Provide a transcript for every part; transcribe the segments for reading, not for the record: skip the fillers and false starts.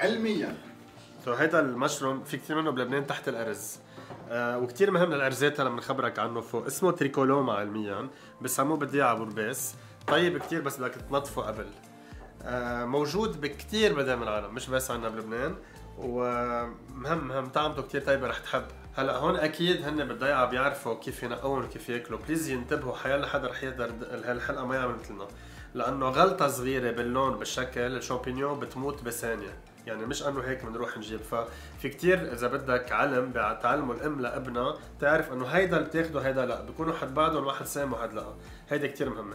علميا. سو هيدا المشروم في كثير منه بلبنان تحت الارز، وكثير مهم للارزات هلا بنخبرك عنه فوق، اسمه تريكولوما علميا، بسموه بديع ابو رباس، طيب كثير بس بدك تنظفه قبل. موجود بكثير بدايم العالم مش بس عندنا بلبنان، ومهم مهم طعمته كثير طيبه رح تحب. هلا هون اكيد هن بالضيعه بيعرفوا كيف ينقون وكيف ياكلوا، بليز ينتبهوا حيلا حدا رح يقدر هالحلقه ما يعمل مثلنا، لانه غلطه صغيره باللون بالشكل الشامبينيون بتموت بثانيه، يعني مش انه هيك بنروح نجيب. ففي كثير اذا بدك علم بتعلمه الام لابنها تعرف انه هيدا اللي بتاخده هيدا لا، بكونوا حد بعدهم واحد سام وحد لا، هيدا كثير مهمه.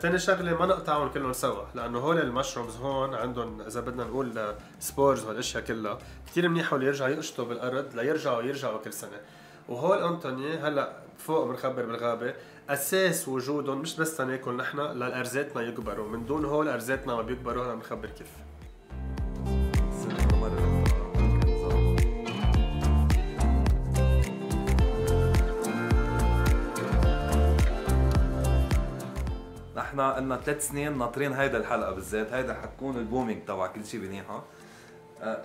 تاني شغله ما نقطعهم كلهم سوا، لانه هول المشرومز هون عندهم اذا بدنا نقول سبورز والاشياء كلها، كثير منيح هول يرجعوا يقشطوا بالارض ليرجعوا كل سنه. وهول انطوني هلا فوق بنخبر بالغابه اساس وجودهم مش بس تناكل نحن لارزاتنا يكبروا، من دون هول ارزاتنا ما بيكبروا، هلا بنخبر كيف. نحن قلنا 3 سنين ناطرين هيدا الحلقه بالذات، هيدا حتكون البومينج تبع كل شيء بنيحه.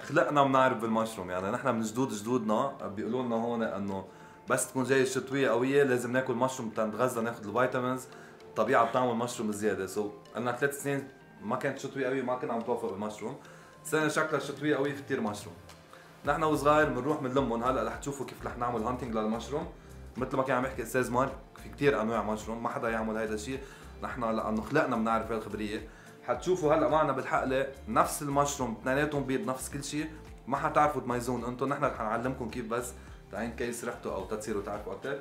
خلقنا بنعرف بالمشروم، يعني نحن من جدودنا بيقولوا لنا هون انه بس تكون جاي الشتويه قويه لازم ناكل مشروم تنتغذى ناخذ الفيتامينز، الطبيعه بتعمل مشروم زياده. سو قلنا 3 سنين ما كانت شتويه قويه ما كنا عم نتوافق بالمشروم، صار شكلها الشتويه قويه في كثير مشروم. نحن وصغار بنروح بنلمهم، هلا رح تشوفوا كيف رح نعمل هانتنج للمشروم. مثل ما كان عم يحكي استاذ مارك في كثير انواع مشروم، ما حدا يعمل هيدا الشيء، نحن لانه خلقنا بنعرف هالخبريه. حتشوفوا هلا معنا بالحقله نفس المشروم اثنيناتهم بيض نفس كل شيء، ما حتعرفوا تميزون انتم، نحن رح نعلمكم كيف بس تعين كيس ريحته او تتصيروا تعرفوا اكثر.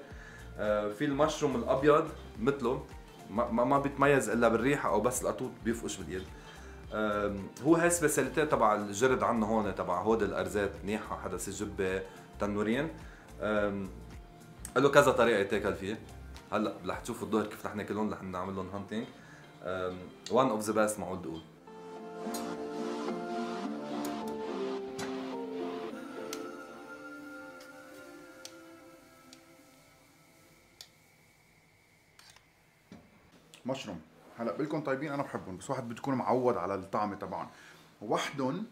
في المشروم الابيض مثله ما بيتميز الا بالريحه او بس القطوط بيفقش باليد. هو هاي السبيساليتي تبع الجرد عندنا هون تبع هود الارزات منيحه، حدث الجبه تنورين. له كذا طريقه يتاكل فيه، هلا رح تشوفوا الظهر كيف رح ناكلهم، رح نعمل لهم هانتينج. وان اوف ذا بيست معقول تقول. مشروم هلا بقلكم طيبين، انا بحبهم بس واحد بتكون معود على الطعم تبعهم، وحدهم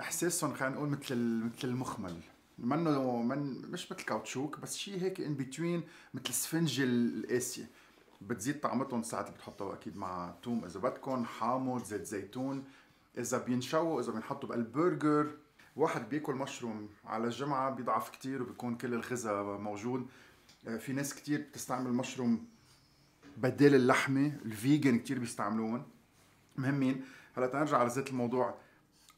احساسهم خلينا نقول مثل المخمل، منه مش مثل كاوتشوك بس شيء هيك ان بتوين مثل السفنج القاسيه، بتزيد طعمتهم ساعات بتحطوا اكيد مع توم اذا بدكم، حامض، زيت زيتون، اذا بينشووا اذا بينحطوا بقلب برجر. واحد بياكل مشروم على الجمعه بيضعف كثير وبيكون كل الغذاء موجود. في ناس كثير بتستعمل المشروم بدال اللحمه، الفيجن كثير بيستعملون، مهمين. هلا تنرجع على زيت الموضوع،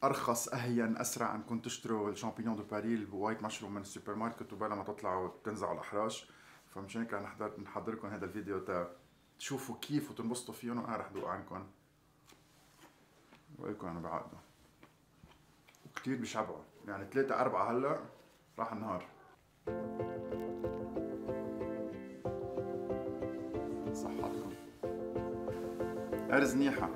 ارخص اهين اسرع انكم تشتروا الشامبينيون دو باري الوايت مشروم من السوبر ماركت، وبلا ما تطلعوا تنزعوا الاحراش. فمشان هيك رح نحضركم هذا الفيديو تشوفوا كيف وتنبسطوا فيهم، وانا رح ذوق عنكم وقلكم انا بعقده. وكثير بشبعوا، يعني 3 4 هلا راح النهار. صحتكم. ارز نيحه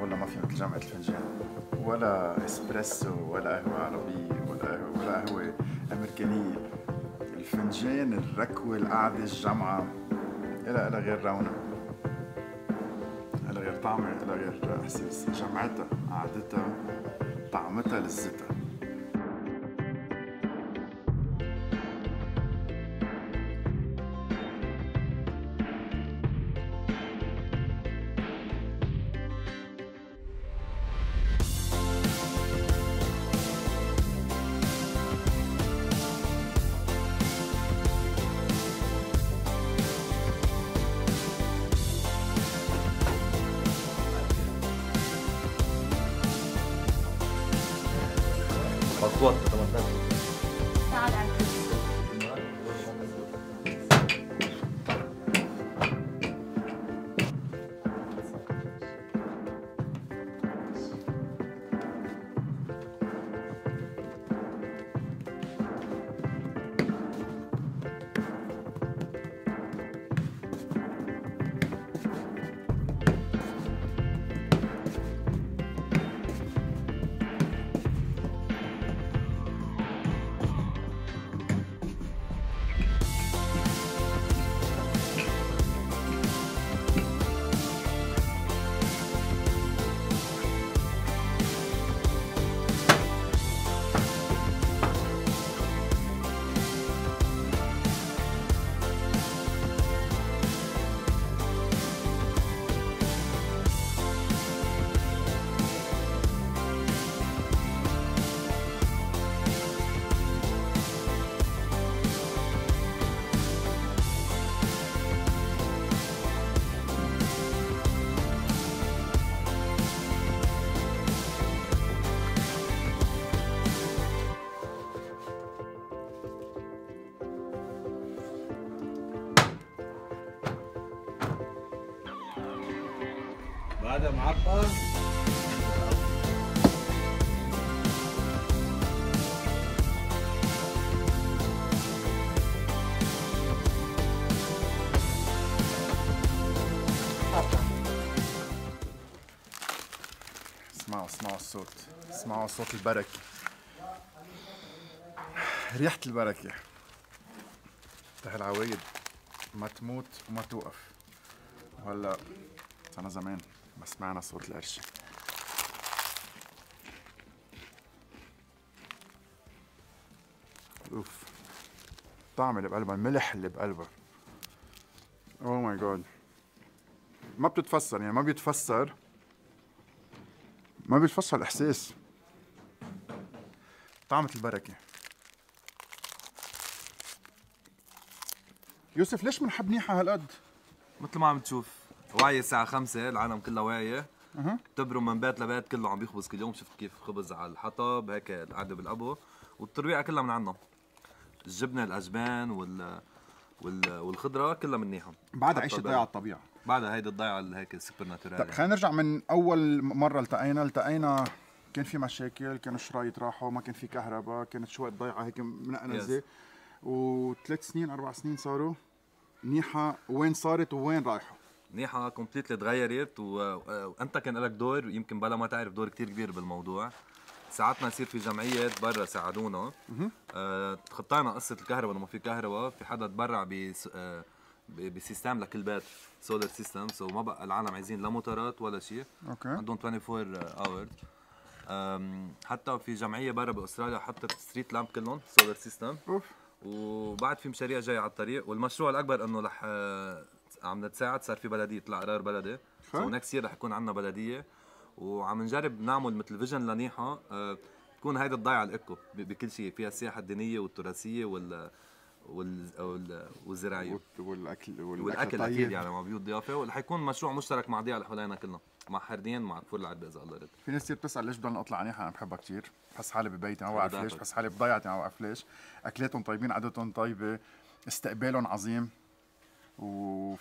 ولا ما في مثل جامعة الفنجان، ولا اسبريسو ولا قهوة عربية ولا قهوة أمريكانية. الفنجان، الركوة، القعدة، الجامعة، إلها غير رونق، إلها غير طعمة، إلها غير إحساس. جمعتها، قعدتها، طعمتها، لذتها. وعدم عقل. اسمعوا الصوت، اسمعوا صوت البركة، ريحة البركة. تحت العوايد ما تموت وما توقف. وهلا صرنا زمان ما سمعنا صوت القرش. اوف الطعم اللي بقلبها، الملح اللي بقلبها. اوه ماي جاد، ما بتتفسر، يعني ما بيتفسر الاحساس. طعمة البركة. يوسف ليش منحب نيحة هالقد؟ مثل ما عم تشوف، واعية الساعة 5، العالم كلها واعية. بتبرم من بيت لبيت، كله عم بيخبز كل يوم. شفت كيف خبز على الحطب، هيك القعدة بالأبو، والترويعة كلها من عندنا. الجبنة، الأجبان، والخضرة كلها من نيحة. بعد عيش الضيعة على الطبيعة. بعد هيدي الضيعه اللي هيك سوبر ناتورال. طيب خلينا نرجع من اول مره التقينا كان في مشاكل، كانوا الشرايط راحوا، ما كان في كهرباء، كانت شوي الضيعه هيك منقنزه. وثلاث سنين 4 سنين صاروا. نيحه وين صارت ووين رايحه؟ نيحه كومبليتلي تغيرت، وانت كان لك دور، يمكن بلا ما تعرف، دور كثير كبير بالموضوع. ساعتنا يصير في جمعيات برا ساعدونا، تخطينا قصه الكهرباء. لما في كهرباء، في حدا تبرع بسيستم لكل بيت، سولار سيستم. سو ما بقى العالم عايزين لا موتورات ولا شيء. اوكي. عندهم 24 اور. حتى في جمعيه برا باستراليا حطت ستريت لامب كلهم سولار سيستم. اوف. وبعد في مشاريع جايه على الطريق، والمشروع الاكبر انه رح عم نتساعد. صار في بلديه، طلع قرار بلدي. سو نكست يير رح يكون عندنا بلديه، وعم نجرب نعمل مثل فيجن لنيحه، تكون هيدي الضيعه الايكو بكل شيء فيها، السياحه الدينيه والتراثيه والزراعيه والاكل اكيد، يعني مع بيوت ضيافه. ورح يكون مشروع مشترك مع ضياع اللي حوالينا كلنا، مع حردين، مع كفور العدبه اذا الله رد. في ناس كثير بتسال ليش بضلنا نطلع على نيحه. انا بحبها كثير، بحس حالي ببيتي، ما بعرف ليش، بحس حالي بضيعتي، ما بعرف ليش. اكلاتهم طيبين، عادتهم طيبه، استقبالهم عظيم، وماشي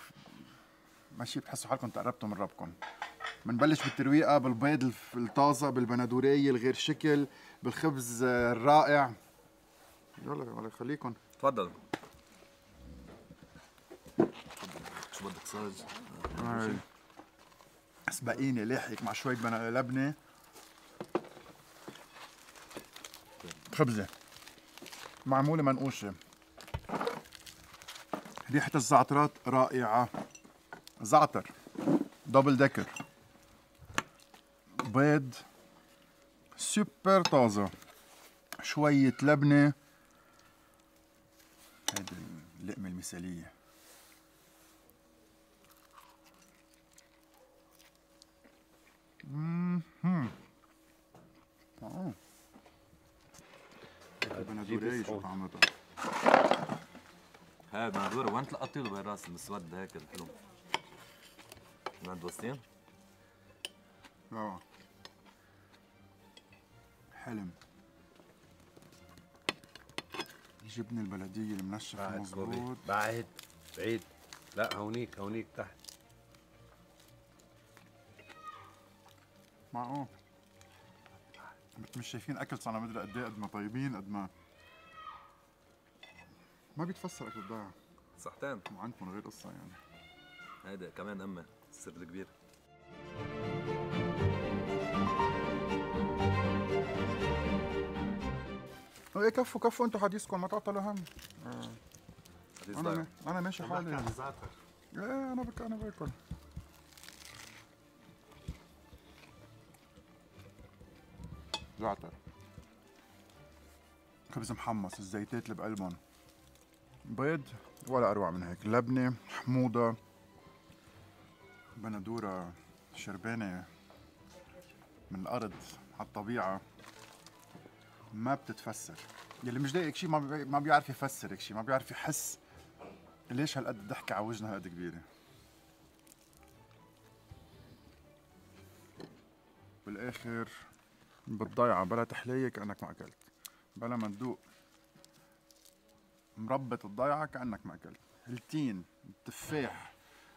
بتحسوا حالكم تقربتوا من ربكم. بنبلش بالترويقه، بالبيض الطازه، بالبندوريه الغير شكل، بالخبز الرائع. يلا الله يخليكم. تفضل. شو بدك صاج؟ اسبقيني لاحق مع شوية لبنة. خبزة معمولة منقوشة. ريحة الزعترات رائعة. زعتر دبل دكر. بيض سوبر طازة. شوية لبنة. هيدي اللقمة المثالية. البندورية شو طعمتها؟ هاي البندورة وين تلقطيله بين راسي المسود هيك الحلو؟ من عند وسطين؟ حلم. جبنة البلدية المنشفة مظبوط. بعد بعيد، لا هونيك تحت. معقول مش شايفين اكل صنامدر قد ما طيبين، قد ما بيتفسر اكل الضيعة. صحتين وعندكم غير قصة يعني. هيدا كمان أمه السر الكبير. ايه كفوا انتوا حديثكم، ما تعطلوا هم. انا ماشي حالي. ايه انا باكل. زعتر، خبز محمص، الزيتات اللي بقلبهم، بيض ولا اروع من هيك، لبنه حموضه، بندوره شربانه من الارض على الطبيعه. ما بتتفسر. يلي مش لايق شيء ما بيعرف يفسر شيء، ما بيعرف يحس ليش هالقد الضحكه على وجهنا هالقد كبيره. بالاخر بالضيعه بلا تحليه كانك ما اكلت، بلا ما تذوق مربة الضيعه كانك ما اكلت. التين، التفاح،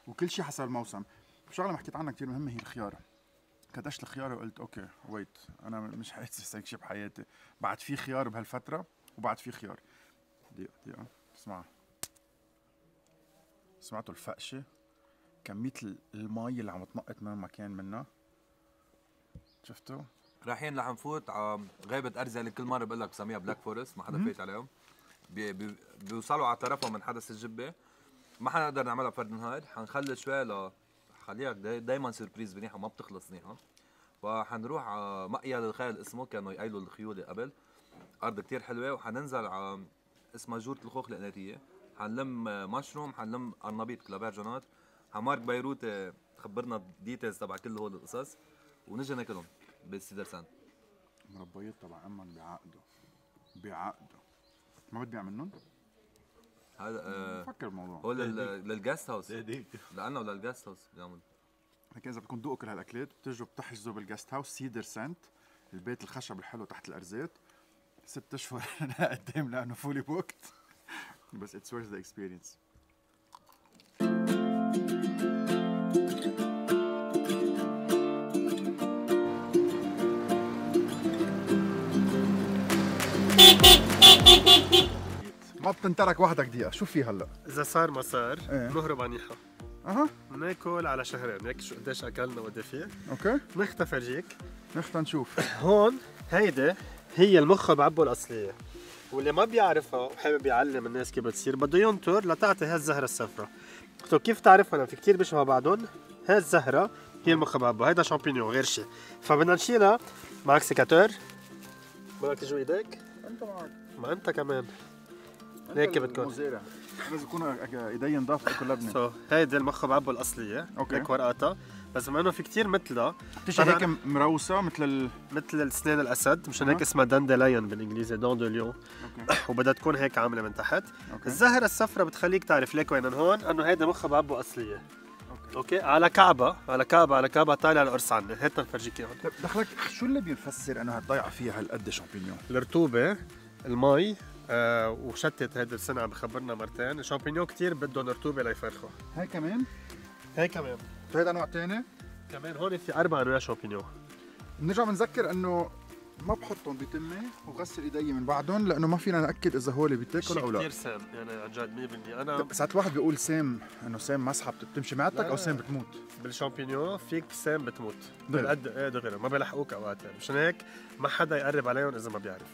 وكل شيء حسب الموسم. شغله ما حكيت عنها كثير مهمه هي الخياره. كتشت الخياره وقلت اوكي ويت، انا مش حاسس هيك شيء بحياتي، بعد في خيار بهالفتره وبعد في خيار. دقيقه اسمع، سمعتوا الفقشه؟ كميه المي اللي عم تنقط من مكان منها، شفتوا؟ رايحين رح نفوت على غابه ارزه اللي كل مره بقول لك بسميها بلاك فورست، ما حدا فايت عليهم. بيوصلوا على طرفهم من حدث الجبه، ما حنقدر نعملها بفرد نهار، حنخلي شوي لخليها دايما سربريز منيحه وما بتخلص منيحه. فحنروح على مقيا للخيل اسمه، كانوا يقيلوا الخيوله قبل، ارض كثير حلوه. وحننزل على اسمها جورة الخوخ القناتيه، حنلم مشروم، حنلم قرنبيط كلابرجونات، حمارك بيروت تخبرنا الديتيلز تبع كل هول القصص، ونجي ناكلهم بالسيدر ساند. مربيات تبع امهم بعقده، بعقده ما بدي اعملهم؟ هذا فكر بالموضوع. هو للجاست هاوس، لانه للجاست هاوس بيعمل هيك. اذا بدكم تذوقوا كل هالاكلات بتجوا بتحجزوا بالجاست هاوس سيدر سانت، البيت الخشب الحلو تحت الارزات. 6 اشهر انا قدام لانه فولي بوكت، بس اتس ورث ذا اكسبيرينس. ما بتنترك وحدك دقيقة، شو في هلا؟ إذا صار ما صار بنهرب على نيحة. أها بناكل على شهرين، هيك شو قديش أكلنا وقد إيه فيه. أوكي نختفى فرجيك، نختفى نشوف. هون هيدي هي المخة بعبو الأصلية، واللي ما بيعرفها وحابب يعلم الناس كيف بتصير بده ينطر لتعطي هالزهرة الصفراء. طيب كيف تعرفها؟ لأن في كثير بيشبه بعضهم. هالزهرة هي المخة بعبو، هيدا شامبينيون غير شيء. فبدنا نشيلها، معك سيكاتور؟ بدك تجوا إيديك؟ أنت معك، ما أنت كمان هيك بتكون مزيرة، لازم يكون ايدي نضاف تاكل لبنه. سو هيدي المخة بعبو الاصليه، هيك ورقاتها، بس بما انه في كثير مثلها بتشتغل هيك مروسه مثل السنان الاسد، مشان هيك اسمها داندلايون بالانجليزي، داندليون. وبدها تكون هيك عامله من تحت. الزهره الصفراء بتخليك تعرف ليك وين هون انه هيدي مخة بعبو اصليه. اوكي على كعبه على كعبه على كعبه طالع القرص عنا، هات نفرجيك اياهم. دخلك شو اللي بيفسر انه هالضيعه فيها هالقد شامبينيون؟ الرطوبه، المي، وشتت هيدي السنة بخبرنا مرتين. الشامبينيون كثير بدهم رطوبة ليفرخوا. هي كمان؟ هي كمان. هيدا نوع ثاني؟ كمان هون في 4 انواع شامبينيون. بنرجع بنذكر انه ما بحطهم بتمي وبغسل ايدي من بعدهم لانه ما فينا ناكد اذا هول بيتاكل او لا. كثير سام يعني عن جد 100%. انا ساعات واحد بيقول سام انه سام مسحب بتمشي معدتك او سام بتموت. بالشامبينيون فيك سام بتموت بالقد ايه دغري، ما بيلحقوك اوقات، مشان هيك ما حدا يقرب عليهم اذا ما بيعرف.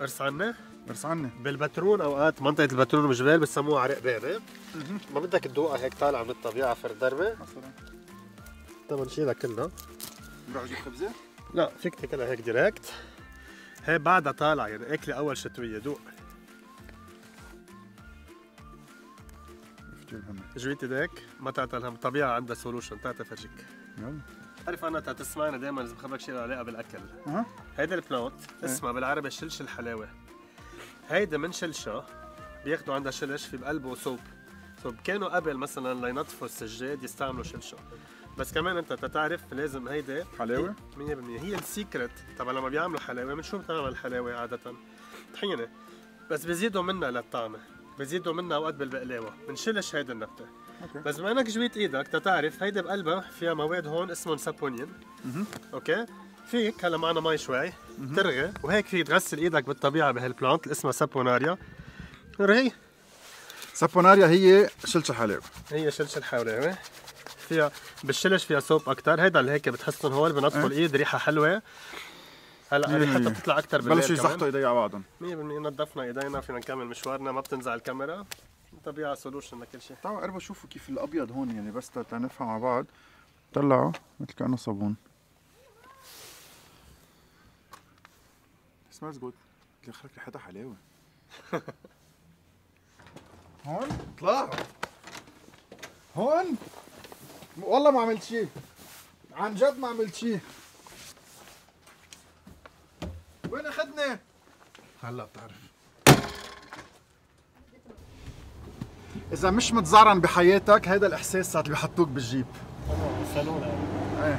قرص عنا؟ قرص عنا بالباترون اوقات، منطقة الباترون وجبال بسموها عرق بابي. ما بدك تذوقها هيك طالعة من الطبيعة فرد ضربة؟ طبعا نشيلها كلها. نروح نجيب خبزة؟ لا فيك تاكلها هيك دايركت، هي بعدها طالعة يعني اكلة أول شتوية. ذوق جويت ايديك، ما تعطي الهم، الطبيعة عندها سولوشن، تعطي فرجيك. يلا بتعرف انا تسمعنا دائما لازم خبرك شي له علاقه بالاكل. هيدا البلانت اسمها بالعربي شلشل حلاوه. هيدا من شلشه بياخذوا عندها شلش في بقلبه صوب. كانوا قبل مثلا لينطفوا السجاد يستعملوا شلشه، بس كمان انت تتعرف لازم هيدا حلاوه 100%. هي السيكرت تبع لما بيعملوا حلاوه. من شو بتعمل الحلاوه عاده؟ طحينه، بس بيزيدوا منها للطعمه، بيزيدوا منها اوقات بالبقلاوه، من شلش هيدا النبته. بس بما انك جويت ايدك تتعرف هيدي بقلبها فيها مواد هون اسمهم سابونين. اوكي فيك هلا معنا مي شوي ترغي، وهيك فيك تغسل ايدك بالطبيعه بهالبلانت اللي اسمها سابوناريا. رهي سابوناريا هي شلشل حلاوه، هي شلشل حلاوه فيها بالشلش فيها صوب اكثر. هيدا اللي هيك بتحسن هول بنطفوا الايد ريحه حلوه. هلا ريحتها بتطلع اكثر بالليل، بلشوا يزحطوا ايديها على بعضهم 100%. نظفنا ايدينا فينا نكمل مشوارنا، ما بتنزع الكاميرا، طبيعة سولوشن لكل شيء. تعالوا قربوا شوفوا كيف الابيض هون، يعني بس تنفهم مع بعض. طلعوا مثل كانه صابون. سماز جود، دخلك ريحتها حلاوه. هون طلعوا، هون والله ما عملت شيء، عن جد ما عملت شيء. وين اخذني؟ هلا بتعرف. إذا مش متزعرن بحياتك هيدا الإحساس ساعة اللي بيحطوك بالجيب. طبعا بالصالون إيه.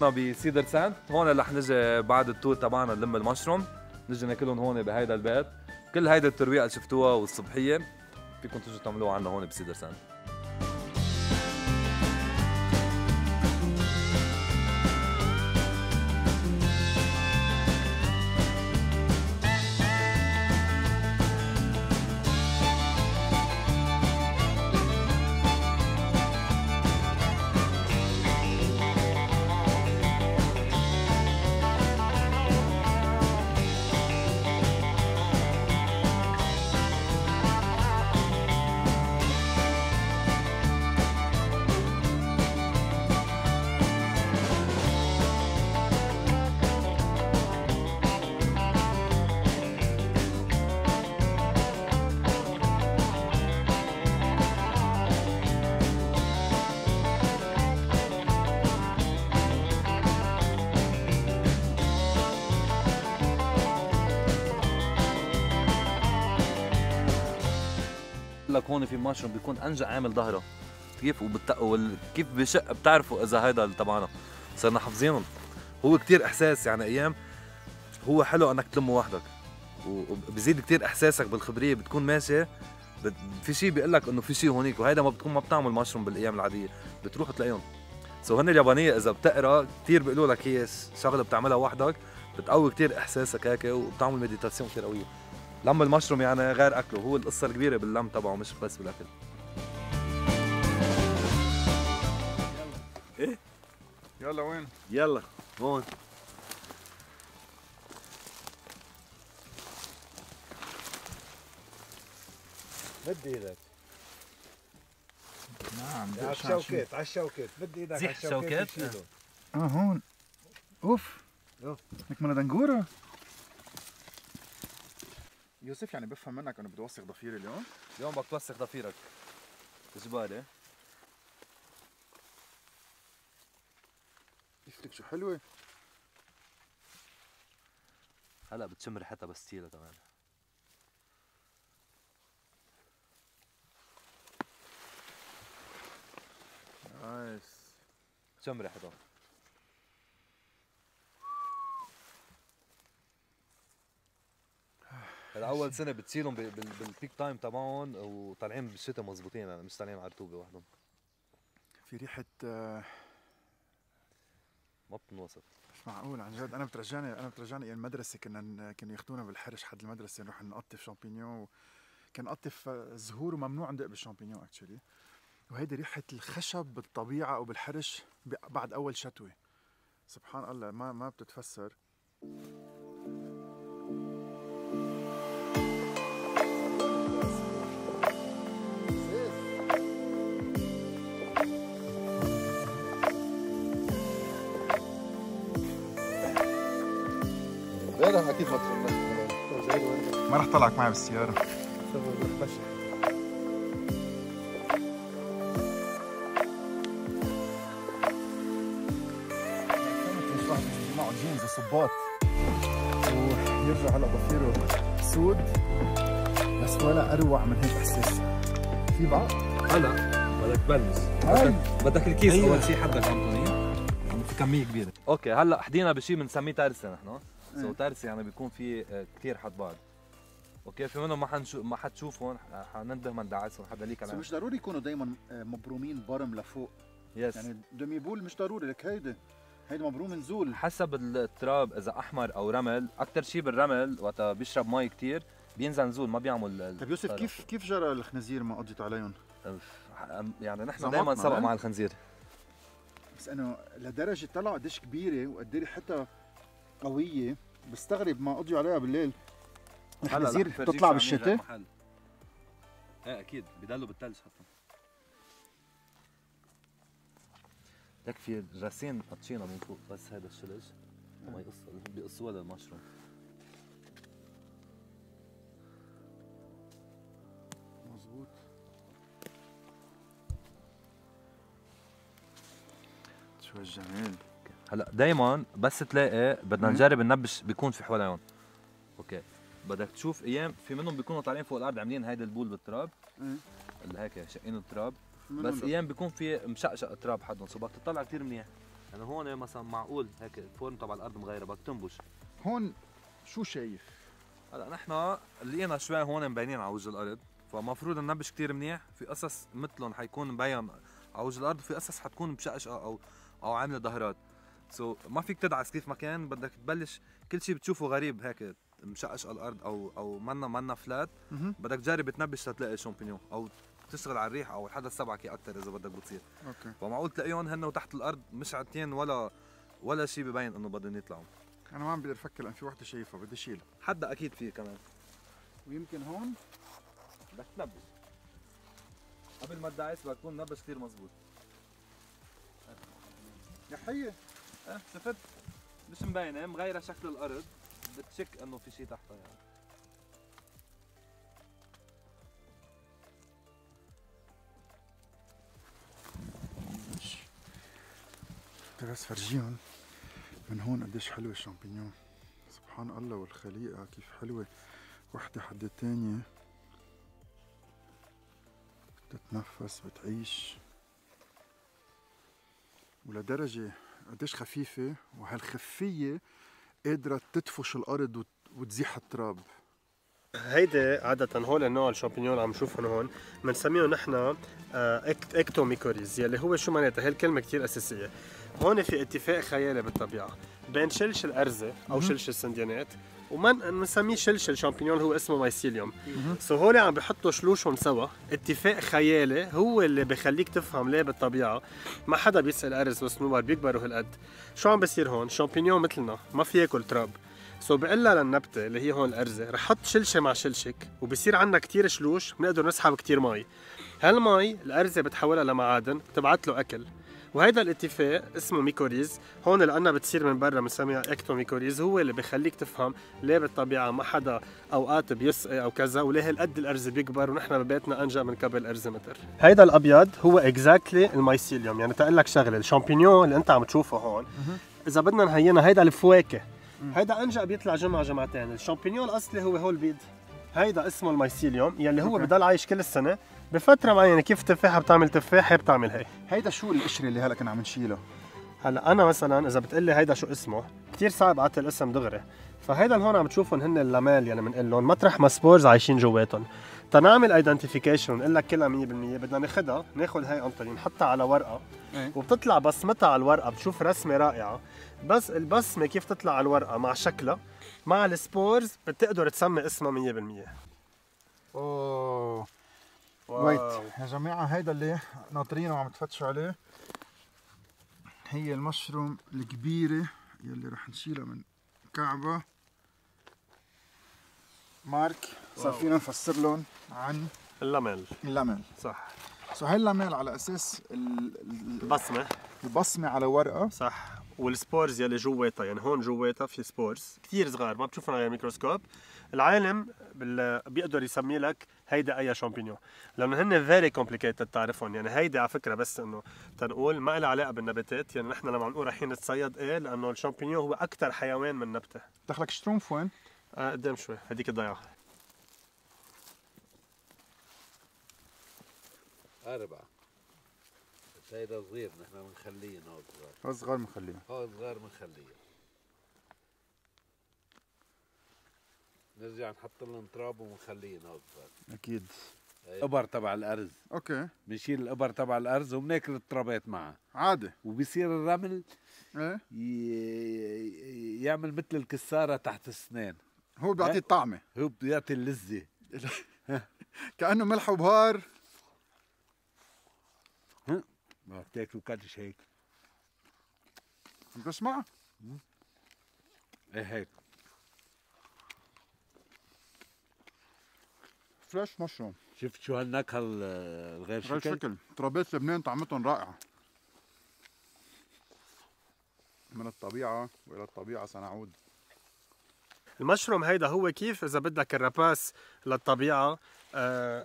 شفنا بسيدر ساند. هون رح نجي بعد التور تبعنا نلم المشروم، نجي ناكلهم هون بهيدا البيت. كل هيدا الترويقه اللي شفتوها والصبحيه فيكم تجوا تعملوها عنا هون بسيدر ساند. لك هون في مشروم بيكون انجع عامل ظهره كيف كيف بشق، بتعرفوا اذا هيدا اللي تبعنا صرنا حافظينهم. هو كثير احساس يعني ايام، هو حلو انك تلمه وحدك وبزيد كثير احساسك بالخبريه، بتكون ماشي في شيء بيقول لك انه في شيء هونيك، وهيدا ما بتكون ما بتعمل مشروم بالايام العاديه، بتروح تلاقيهم. سو هن اليابانيه اذا بتقرا كثير بيقولوا لك هي شغله بتعملها وحدك بتقوي كثير احساسك هيك، وبتعمل مديتاسيون كثير قويه. لم المشروم يعني غير اكله، هو القصه الكبيره باللم تبعه مش بس بالاكل. ايه يلا وين؟ يلا هون. مد ايدك. نعم على الشوكات، على الشوكات، مد ايدك على الشوكات. هون. اوف اوف لك مال دنجوره. يوسف يعني بفهم منك انه بدي اوسخ ضفيري اليوم؟ اليوم بدك توسخ ضفيرك زباله. شفتك شو حلوه؟ هلا بتشم ريحتها بس تيلا كمان. نايس بتشم ريحتها. اول سنه بتشيلهم بالبيك تايم تبعهم وطالعين بالشتاء مظبوطين، يعني مش طالعين على رطوبه وحدهم. في ريحه ما بتنوصف، مش معقول عن جد. انا بترجعني الى المدرسه، كانوا ياخذونا بالحرش حد المدرسه نروح نقطف شامبينيون، كان قطف زهور وممنوع ندق بالشامبينيون اكشلي، وهيدي ريحه الخشب بالطبيعه او بالحرش بعد اول شتوه سبحان الله ما بتتفسر. اكيد ما رح طلعك معي بالسياره. معه جينز وصباط ويرجع هلا ضفيره سود، بس ولا اروع من هيك احساس. في بعض هلا بدك تبلش، بدك الكيس اول شيء حدك انطوني، في كميه كبيره. اوكي هلا حدينا بشيء بنسميه ترسه نحن. سو ترسي يعني بيكون في كثير حد بعض. اوكي في منهم ما حتشوفهم، حننتبه ما ندعسهم حدا ليك على. مش ضروري يكونوا دائما مبرومين برم لفوق. يس يعني دمي بول مش ضروري لك، هيدا مبروم نزول. حسب التراب اذا احمر او رمل، اكثر شيء بالرمل وقت بيشرب مي كثير بينزل نزول ما بيعمل. طيب يوسف كيف جرى الخنازير ما قضيت عليهم؟ يعني نحن دائما سبق مع الخنزير، بس انه لدرجه طلعوا قديش كبيره وقد ايه ريحتها قوية، بستغرب ما قضيوا عليها بالليل. الخنازير بتطلع بالشتاء؟ ايه اكيد بضلوا بالثلج حتى. لك في راسين قطشينا من فوق بس هذا الشلج وما يقصوا، بيقصوها للمشروم. مظبوط. شو الجمال. هلا دايما بس تلاقي بدنا نجرب النبش بيكون في حواليهم. اوكي بدك تشوف ايام في منهم بيكونوا طالعين فوق الارض عاملين هيدا البول بالتراب اللي هيك شقين التراب، بس ايام بيكون في مشقشق تراب حدهم، سو بدك تطلع كثير منيح. يعني هون مثلا معقول هيك الفورم تبع الارض مغيره بدك تنبش. هون شو شايف؟ هلا نحن لقينا شوي هون مبينين على وجه الارض، فمفروض ننبش كثير منيح، في قصص مثلهم حيكون مبين على وجه الارض، وفي قصص حتكون مشقشقه او عامله ظهرات. سو ما فيك تدعس كيف ما كان، بدك تبلش كل شيء بتشوفه غريب هيك مشقشقه الارض او منا فلات، بدك تجرب تنبش لتلاقي شامبينيون او تشتغل على الريح او الحدث تبعك اكثر اذا بدك بتصير. اوكي. فمعقول تلاقيهم هن وتحت الارض مش عتين ولا شيء ببين انه بدهم يطلعوا. انا ما عم بقدر افكر لان في وحده شايفها بدي اشيلها. حدا اكيد فيه كمان. ويمكن هون بدك تنبش. قبل ما تدعس بدك تكون نبش كثير مضبوط. يا حيه. شفت؟ مش مبينه، مغيره شكل الارض، بتشك انه في شيء تحتها يعني. بس فرجيهم من هون قديش حلوه الشامبينيون، سبحان الله والخليقه كيف حلوه، وحده حد الثانيه بتتنفس بتعيش، ولدرجه قديش خفيفه، وهالخفيه قادره تدفش الارض وتزيح التراب. هيدي عادة هول النوع الشامبينيون اللي عم نشوفهم هون بنسميه نحن اكتوميكوريز، يلي هو شو معناتها؟ هي الكلمة كثير أساسية. هون في اتفاق خيالي بالطبيعة بين شلش الأرزة أو شلش السنديانات ومن بنسميه شلش الشامبينيون اللي هو اسمه مايسيليوم. سو هول عم بحطوا شلوشهم سوا، اتفاق خيالي هو اللي بخليك تفهم ليه بالطبيعة ما حدا بيسأل أرز وصنوبر بيكبروا هالقد. شو عم بصير هون؟ شامبينيون مثلنا ما في ياكل تراب، سو بقول لها للنبته اللي هي هون الارزه رح حط شلشه مع شلشك، وبصير عندنا كثير شلوش بنقدر نسحب كثير مي، هالمي الارزه بتحولها لمعادن بتبعث له اكل، وهيدا الاتفاق اسمه ميكوريز. هون لانها بتصير من برا بنسميها اكتوميكوريز، هو اللي بخليك تفهم ليه بالطبيعه ما حدا اوقات بيسقي او كذا، وليه هالقد الارز بيكبر ونحن ببيتنا انجا من قبل ارز متر. هيدا الابيض هو اكزاكتلي المايسيليوم، يعني تقول لك شغله الشامبينيون اللي انت عم تشوفه هون اذا بدنا نهينا هيدا الفواكه، هيدا انجا بيطلع جمعه جمعتين، الشامبينيون الاصلي هو هول بيض، هيدا اسمه المايسيليوم يلي هو بضل عايش كل السنه، بفتره معينه كيف التفاحه بتعمل تفاحه بتعمل هي. هيدا شو القشره اللي هلا كنا عم نشيلها؟ هلا انا مثلا اذا بتقلي هيدا شو اسمه؟ كثير صعب اعطي الاسم دغري، فهيدا اللي هون عم تشوفهم هن اللامال يلي بنقول لهم، مطرح ما سبورز عايشين جواتهم. تنعمل ايدنتيفيكيشن ونقول لك كلها 100% بدنا ناخذها، ناخذ هي انطوني نحطها على ورقه وبتطلع بصمتها على الورقه، بتشوف رسمه رائعه، بس البصمه كيف تطلع على الورقه مع شكلها مع السبورز بتقدر تسمي اسمها 100%. اوه ويت يا جماعه، هيدا اللي ناطرينه وعم تفتشوا عليه هي المشروم الكبيره يلي رح نشيلها من كعبه. مارك صار فينا نفسر لهم عن اللاميل. اللاميل صح. سو هاي اللاميل على اساس البصمه على ورقه، صح، والسبورز يلي جواتها، يعني هون جواتها في سبورز كثير صغار ما بتشوفهم على الميكروسكوب، العالم بيقدر يسمي لك هيدا اي شامبينيون لانه هن فيري كومبليكيتد تعرفهم. يعني هيدي على فكره بس انه تنقول ما لها علاقه بالنباتات، يعني نحن لما نقول رايحين نتصيد ايه لانه الشامبينيون هو اكثر حيوان من نبته. دخلك شترومف وين؟ قدام شوي هديك الضيعه. أربعة. بس هيدا صغير، نحن بنخليه هو صغار. هو صغار بنخليه. هو صغار بنخليه. نرجع نحط لهم تراب وبنخليه هو صغار. أكيد. الإبر تبع الأرز. أوكي. بنشيل الإبر تبع الأرز وبناكل الترابات معه. عادي. وبيصير الرمل ايه يعمل مثل الكسارة تحت السنان. هو بيعطي الطعمة. هو بيعطي اللذة. كأنه ملح وبهار. ما بتاكلوا كدش هيك. عم تسمع؟ ايه هيك. فلاش مشروم. شفت شو هالنكهة الغير شكل؟ غير شكل، ترابيت لبنان طعمتهم رائعة. من الطبيعة وإلى الطبيعة سنعود. المشروم هيدا هو كيف إذا بدك الرباس للطبيعة،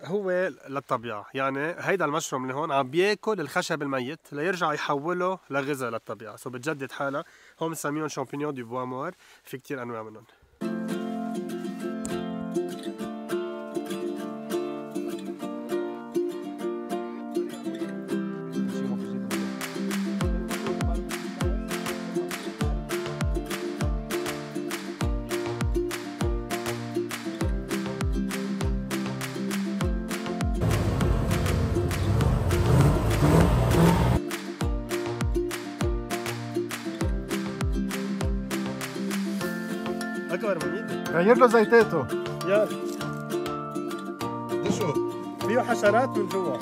هو للطبيعة، يعني هيدا المشروم اللي هون عم بياكل الخشب الميت ليرجع يحوله لغذاء للطبيعة، سو بتجدد حالها، هون بنسميهم شامبينيون دي بوا مور، في كتير أنواع منهم. غير له زيتاته. يلا ده شو؟ فيه حشرات من جوا.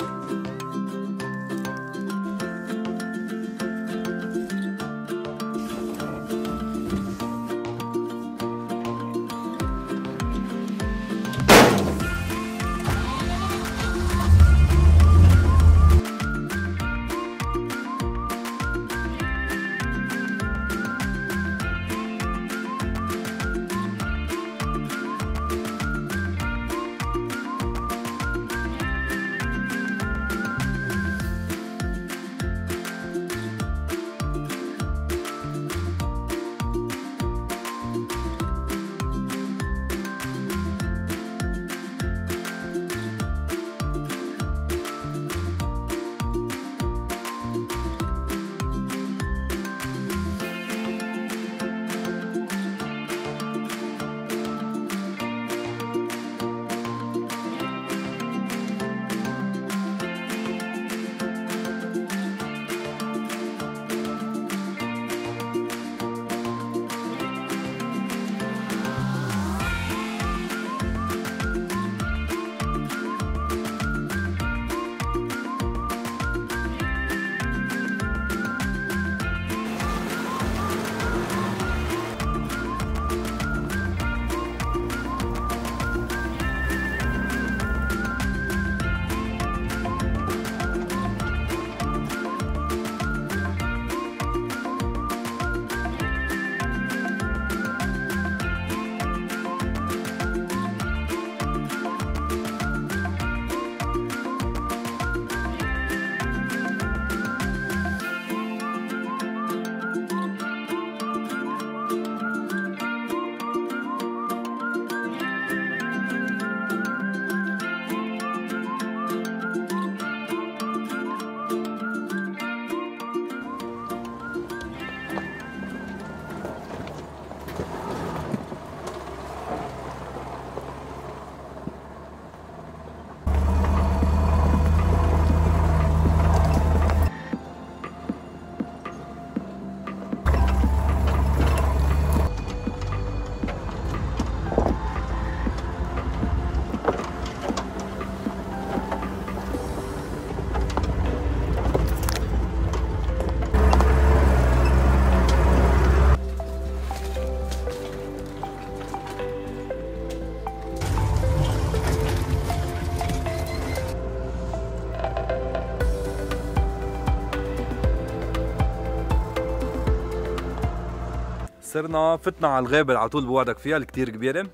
صرنا فتنا على الغابه على طول بوعدك فيها الكتير كبيره،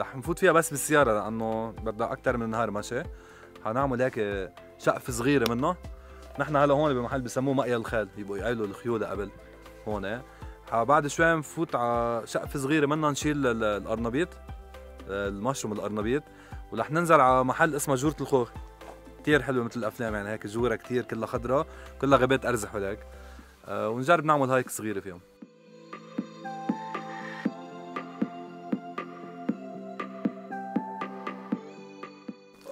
رح نفوت فيها بس بالسياره لانه بدها اكثر من نهار مشي. حنعمل هيك شقفه صغيره منه. نحن هلا هون بمحل بسموه مقيا الخال، يبقوا يقيلوا الخيول قبل هون. بعد شوي نفوت على شقفه صغيره منه نشيل القرنبيط، المشروم القرنبيط، ورح ننزل على محل اسمه جورة الخوخ. كتير حلوه مثل الافلام، يعني هيك جوره كتير كلها خضراء، كلها غابات ارزح هيك، ونجرب نعمل هايك صغيره فيهم.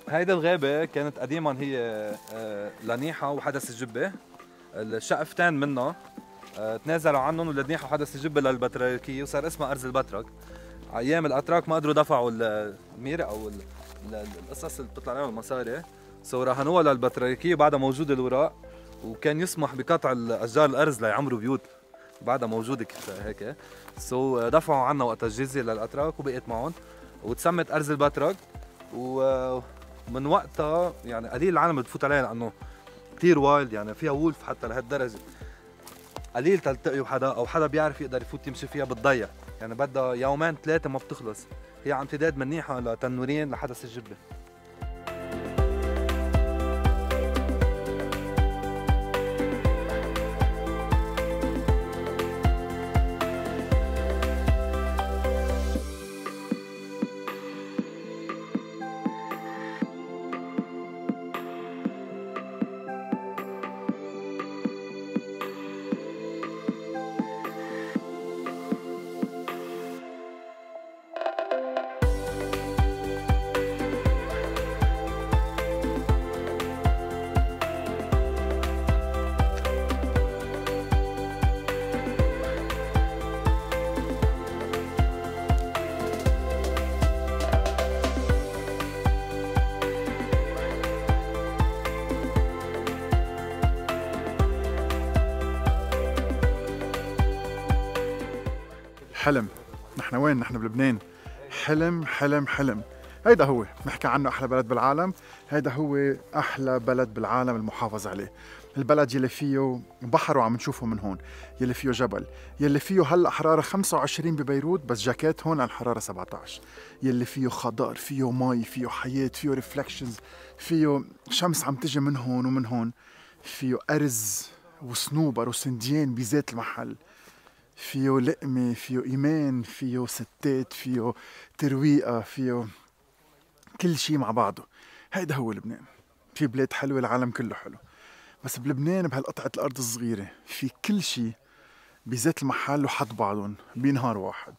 هيدا الغابة كانت قديما هي لنيحة وحدث الجبة، الشقفتين منها تنازلوا عنهم ولنيحة وحدث الجبة للبطريركية وصار اسمها أرز البطرك. أيام الأتراك ما قدروا دفعوا الميرة أو القصص اللي بتطلع عليهم المصاري، سو رهنوها للبطريركية بعدها موجودة الوراق، وكان يسمح بقطع أشجار الأرز ليعمروا بيوت، بعدها موجودة هيك، سو دفعوا عنا وقت الجزية للأتراك وبقيت معهم وتسمت أرز البطرك. و من وقتها يعني قليل العالم بتفوت عليها لانه كثير وايلد، يعني فيها وولف حتى لهالدرجه، قليل تلتقي بحدا او حدا بيعرف يقدر يفوت يمشي فيها، بتضيع يعني بدها يومين ثلاثه ما بتخلص. هي عم تداد من نيحه لتنورين لحدث الجبه. حلم. نحن وين؟ نحن بلبنان. حلم حلم حلم. هيدا هو بنحكي عنه أحلى بلد بالعالم. هيدا هو أحلى بلد بالعالم المحافظ عليه. البلد يلي فيه بحر وعم نشوفه من هون، يلي فيه جبل، يلي فيه هلا حرارة 25 ببيروت بس جاكيت هون على الحرارة 17، يلي فيه خضار، فيه مي، فيه حياة، فيه ريفلكشنز، فيه شمس عم تجي من هون ومن هون، فيه أرز وصنوبر وسنديان بذات المحل، فيه لقمة، فيه إيمان، فيه ستات، فيه ترويقة، فيه كل شيء مع بعضه. هيدا هو لبنان. في بلاد حلوة، العالم كله حلو، بس بلبنان بهالقطعة الأرض الصغيرة في كل شيء بذات المحل وحط بعضهم بنهار واحد.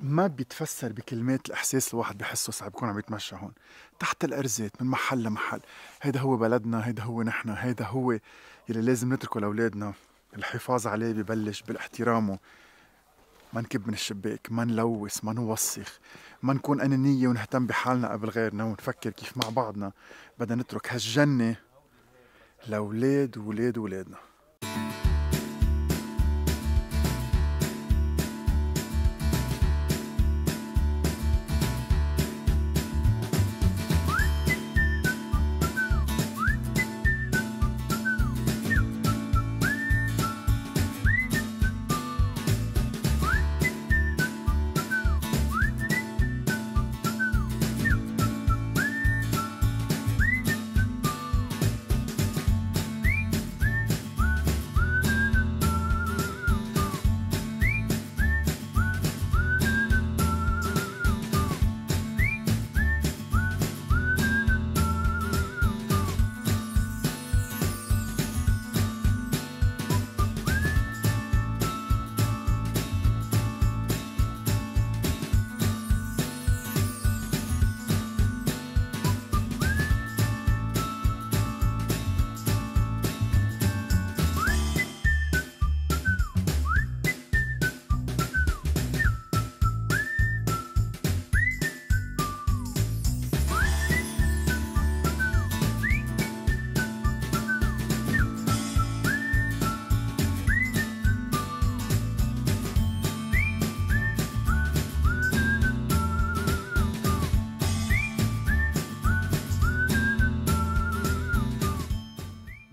ما بيتفسر بكلمات الإحساس الواحد بحسه ساعة بكون عم يتمشى هون تحت الأرزات من محل لمحل. هيدا هو بلدنا، هيدا هو نحن، هيدا هو يلي لازم نتركه لأولادنا. الحفاظ عليه ببلش بالاحترامه. ما نكب من الشباك، ما نلوث، ما نوسخ، ما نكون أنانية ونهتم بحالنا قبل غيرنا، ونفكر كيف مع بعضنا بدنا نترك هالجنة لأولاد وولاد ولادنا.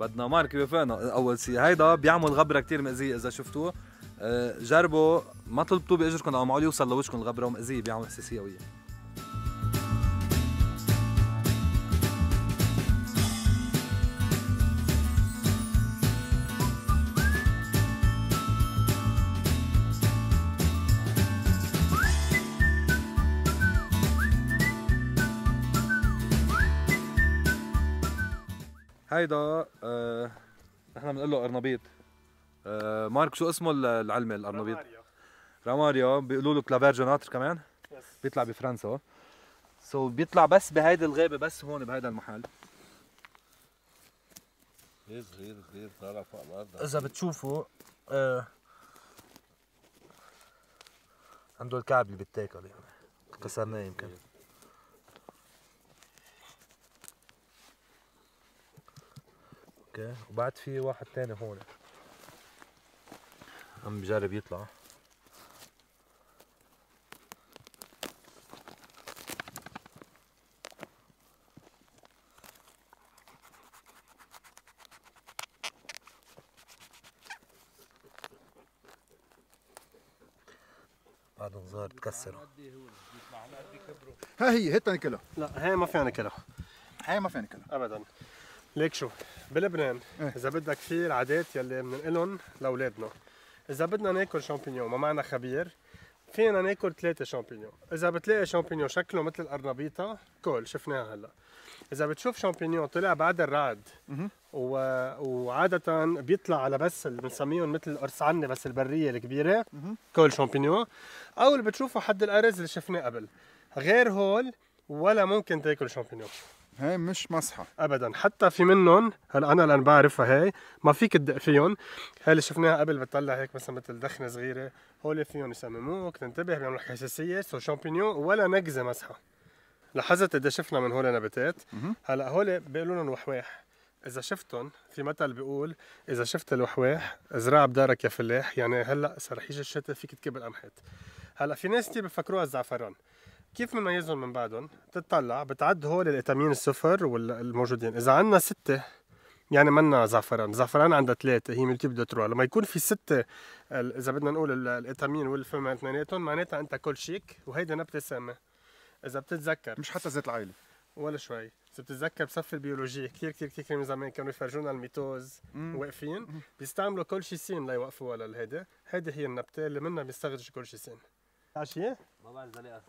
بدنا مركبة فينا أول شيء. هيدا بيعمل غبرة كتير مأذية، إذا شفتوه جربوا، ما تلبطوه بإجركم أو معقول يوصل لوجهكم الغبرة ومأذية، بيعمل حساسية قوية. هيدا نحن بنقول له قرنبيط. مارك شو اسمه العلمي القرنبيط؟ راماريا. بيقولوا له كلافيرجوناتر كمان. بيطلع بفرنسا. سو بيطلع بس بهيدي الغابه، بس هون بهيدا المحل. صغير صغير طالع فوق الارض. اذا بتشوفوا عنده الكعب اللي بتاكل يعني كسرناه يمكن. اوكي، وبعد في واحد تاني هون عم بجرب يطلع. بعدهم صار تكسروا. ها هي هيدا ناكلها. لا هي ما فينا ناكلها، هي ما فينا ناكلها ابدا. ليك شو بلبنان اذا بدك في العادات يلي بننقلهم لاولادنا. اذا بدنا ناكل شامبينيون ما معنا خبير، فينا ناكل 3 شامبينيون. اذا بتلاقي شامبينيون شكله مثل القرنبيطه كل شفناها هلا. اذا بتشوف شامبينيون طلع بعد الرعد وعاده بيطلع على بس اللي بنسميهم مثل القرص عنه بس البريه الكبيره كل شامبينيون، او اللي بتشوفوا حد الارز اللي شفناه قبل. غير هول ولا ممكن تاكل شامبينيون. هي مش مسحه ابدا. حتى في منهم هلا انا لان بعرفها هي ما فيك تدق فيهم. هاي اللي شفناها قبل بتطلع هيك مثلا مثل دخنه صغيره، هول فيهم يسمموك، تنتبه بيعملوا لك حساسيه. سو شامبينيون ولا نقزه مسحه. لاحظت قد شفنا من هول نباتات. هلا هول بيقولوا لهم وحواح، إذا شفتن في مثل بيقول إذا شفت الوحواح ازرع بدارك يا فلاح، يعني هلا صار يجي الشتاء فيك تكب القمحات. هلا في ناس كتير بفكروها الزعفران، كيف بنميزهم من بعدهم؟ بتطلع بتعد هول الأتامين الصفر والموجودين، إذا عندنا 6 يعني منا زعفران، زعفران عندها 3 هي ملتيب دو 3، لما يكون في 6 إذا بدنا نقول الأتامين والفيرمنت اثنيناتهم معناتها أنت كولشيك، وهيدي نبتة سامة إذا بتتذكر، مش حتى ذات العائلة ولا شوي. إذا بتتذكر بصف البيولوجية كثير كثير كثير من زمان كانوا يفرجونا الميتوز واقفين، بيستعملوا كولشيسين ليوقفوها للهيدا، هيدي هي النبتة اللي منها بيستخرج كولشيسين. عشية؟ ما بعرف إذا لقى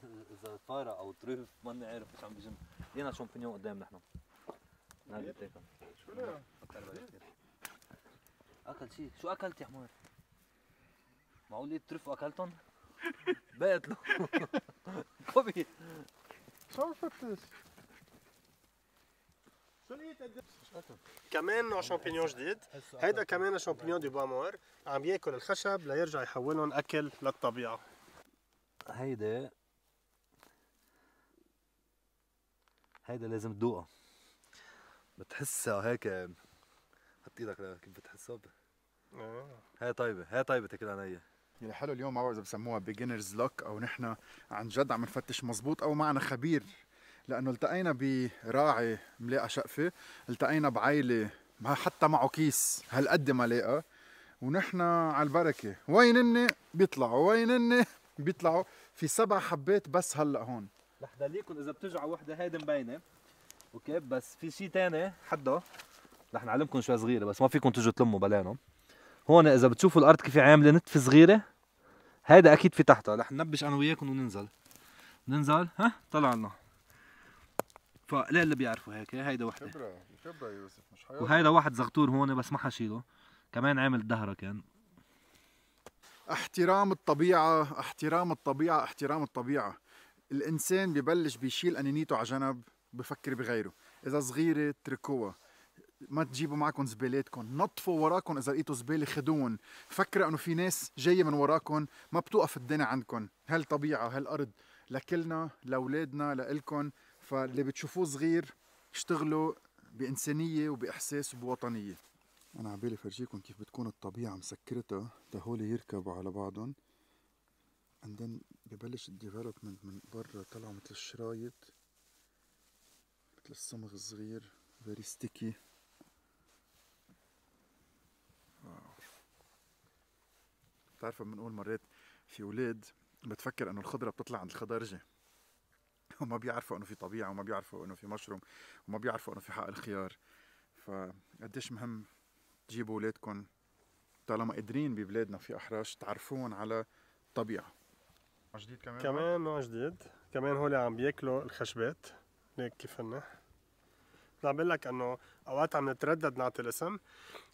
إذا طارة أو طريف ماني عارف مش عم بيجم، لقينا شامبينيون قدام نحن. نعم شو لقى؟ أكل شيء، شو أكلت يا حمار؟ معقول لقيت طريف وأكلتهم؟ بقت له قوي شو عم فتش؟ كمان نوع شامبينيون جديد، هيدا كمان شامبينيون دي بامور، عم ياكل الخشب ليرجع يحولهم اكل للطبيعه. هيدا لازم تذوقها، بتحسها هيك، حط ايدك كيف بتحسها. هي طيبه، هي طيبه تاكلها هي. يلي حلو اليوم ما بعرف اذا بسموها بيجنرز لوك او نحن عن جد عم نفتش مزبوط او معنا خبير، لانه التقينا براعي ملاقه شقفه، التقينا بعائله حتى معه كيس هالقد ملاقه، ونحن على البركه، وينن بيطلعوا وينن بيطلعوا، في 7 حبات بس هلا هون. رح دليكم اذا بترجعوا وحده هيدي مبينه، اوكي بس في شيء ثاني حدا رح نعلمكم شوي صغيره، بس ما فيكم تجوا تلموا بلانهم. هون اذا بتشوفوا الارض كيف عامله نتفه صغيره، هيدا اكيد في تحتها، رح ننبش انا وياكم وننزل. ننزل ها طلع لنا. فلا اللي بيعرفوا هيك، هيدا وحده خبره يوسف مش حياتي. وهيدا واحد زغطور هون بس ما حشيله، كمان عامل دهره كان. احترام الطبيعه، احترام الطبيعه، احترام الطبيعه. الانسان ببلش بيشيل انانيته على جنب، بفكر بغيره، اذا صغيره اتركوها، ما تجيبوا معكم زبالاتكم، نطفوا وراكم اذا لقيتوا زباله خدوهم، فكروا انه في ناس جايه من وراكم، ما بتوقف الدنيا عندكم، هالطبيعه هالارض لكلنا لاولادنا لالكم، فاللي بتشوفوه صغير اشتغلوا بانسانيه وباحساس وبوطنيه. انا عبالي فرجيكم كيف بتكون الطبيعه مسكرتها تهول يركبوا على بعضهم، عندن ببلش الديفلوبمنت من برا، طلعوا مثل الشرايط مثل الصمغ الصغير، فيري ستيكي. بتعرفوا بنقول مرات في اولاد بتفكر انه الخضره بتطلع عند الخضرجه، وما بيعرفوا انه في طبيعه، وما بيعرفوا انه في مشروم، وما بيعرفوا انه في حق الخيار. فقديش مهم تجيبوا اولادكم طالما قادرين ببلادنا في احراش تعرفون على الطبيعه. جديد كمان نوع جديد، كمان هول عم بياكلوا الخشبات ليك كيف هن. عم بقول لك انه اوقات عم نتردد نعطي الاسم،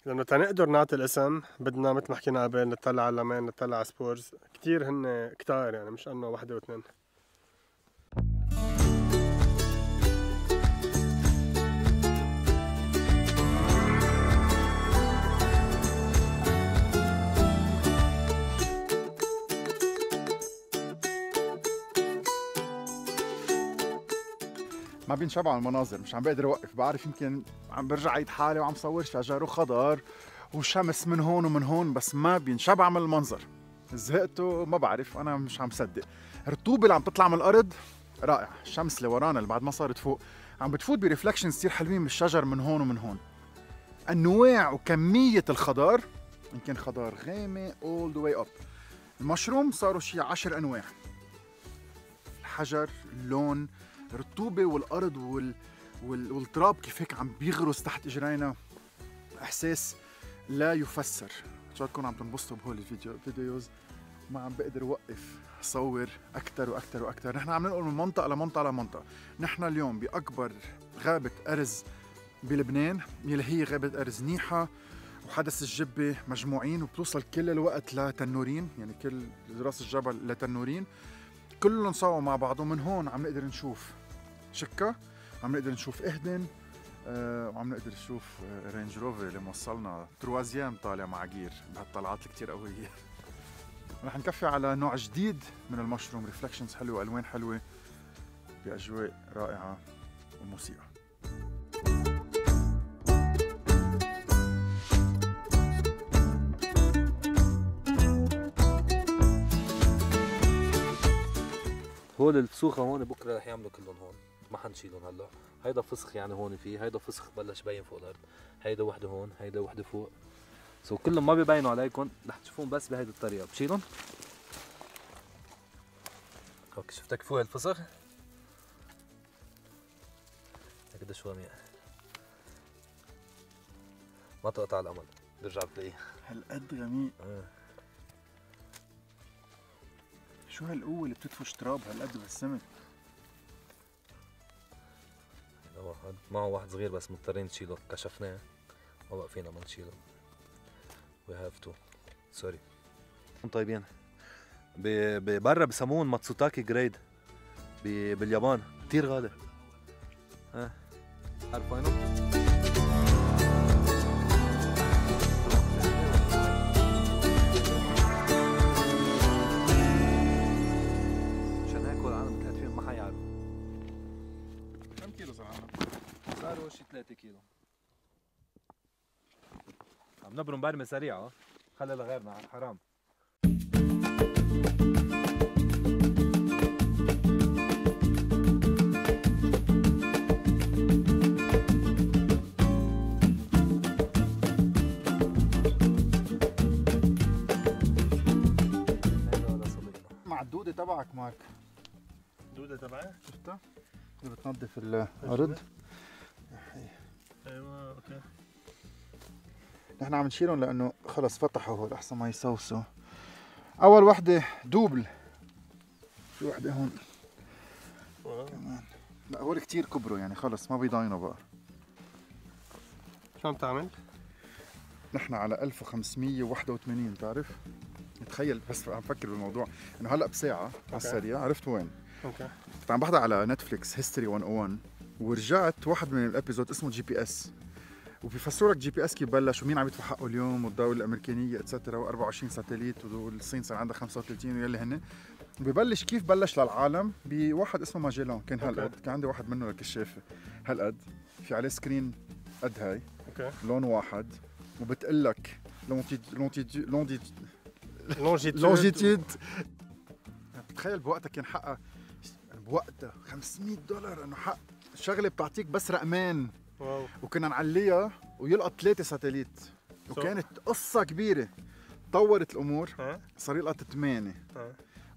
لانه تنقدر نعطي الاسم بدنا مثل ما حكينا قبل نطلع على اللمان، نطلع على سبورز، كثير هن كتار يعني مش انه وحده واثنين. ما بينشبع المناظر، مش عم بقدر اوقف، بعرف يمكن عم برجع عيد حالي وعم صور شجر وخضار وشمس من هون ومن هون، بس ما بينشبع من المنظر. زهقت ما بعرف، انا مش عم صدق. الرطوبه اللي عم تطلع من الارض رائع، الشمس اللي ورانا اللي بعد ما صارت فوق عم بتفوت بريفلكشنز كثير حلوين من الشجر من هون ومن هون. انواع وكميه الخضار، يمكن خضار غامق all the way up. المشروم صاروا شي 10 انواع. الحجر، اللون، الرطوبة والأرض والتراب كيف هيك عم بيغرس تحت إجرينا، إحساس لا يفسر. إن شاء الله تكونوا عم تنبسطوا بهول الفيديوز، ما عم بقدر أوقف صور أكثر وأكثر وأكثر. نحن عم ننقل من منطقة لمنطقة لمنطقة، نحن اليوم بأكبر غابة أرز بلبنان يلي هي غابة أرز نيحة، وحدث الجبة مجموعين، وبتوصل كل الوقت لتنورين، يعني كل راس الجبل لتنورين، كلهم سوا مع بعضهم. من هون عم نقدر نشوف شكة، عم نقدر نشوف اهدن، وعم نقدر نشوف رينج روفر اللي موصلنا تروازيام طالع مع جير بهالطلعات الكتير قوية. رح نكفي على نوع جديد من المشروم، ريفلكشنز حلوة، ألوان حلوة، بأجواء رائعة وموسيقى. هول الفسوخه هون بكره رح يعملوا كلهم هون، ما حنشيلهم هلا. هيدا فسخ يعني هون فيه، هيدا فسخ بلش يبين فوق الارض، هيدا وحده هون، هيدا وحده فوق. سو كلهم ما ببينوا عليكم، رح تشوفون بس بهيدي الطريقه، بشيلهم. اوكي شفتوا كيفو هالفسخ؟ هكذا شو منيح. ما تقطع الامل، برجع بتلاقيه. هالقد غميق. شو هالقوة اللي بتدفش تراب هالقد بهالسمك؟ هيدا واحد، معه واحد صغير بس مضطرين نشيله، كشفناه ما بقى فينا ما نشيله. وي هاف تو، سوري. طيبين. برا بسمون ماتسوتاكي جريد باليابان، كثير غالي. ها عارفينه؟ صاروا شي 3 كيلو. عم نبرم برمي سريعة، خلي لغيرنا حرام. مع الدودة تبعك مارك. الدودة تبعي؟ شفتها؟ اللي بتنظف الأرض. ايوه اوكي. نحن عم نشيلهم لانه خلص فتحوا هول احسن ما يسوسوا. اول وحده دوبل، في وحده هون كمان. لا هول كثير كبروا يعني خلص ما بيضاينوا بقى. شو عم تعمل؟ نحن على 1581 بتعرف؟ تخيل بس عم فكر بالموضوع انه هلا بساعه على السريع عرفت وين. اوكي. كنت عم بحضر على نتفليكس هيستوري 101 ورجعت واحد من الابيزود اسمه جي بي اس، وبيفسروا لك جي بي اس كيف بلش ومين عم يدفع حقه اليوم والدوله الامريكانيه اتسترا و24 ساتليت والصين صار عندها 35 ويلي هن. وببلش كيف بلش للعالم بواحد اسمه ماجيلان، كان هالقد، كان عندي واحد منه للكشافه هالقد، في عليه سكرين قد هاي، لون واحد، وبتقول لك لونجيتيود. بتخيل بوقتها كان حقها بوقتها $500 انه حق شغله بتعطيك بس رقمين. واو. وكنا نعليها ويلقط 3 ساتليت، وكانت قصه كبيره. تطورت الامور صار يلقط 8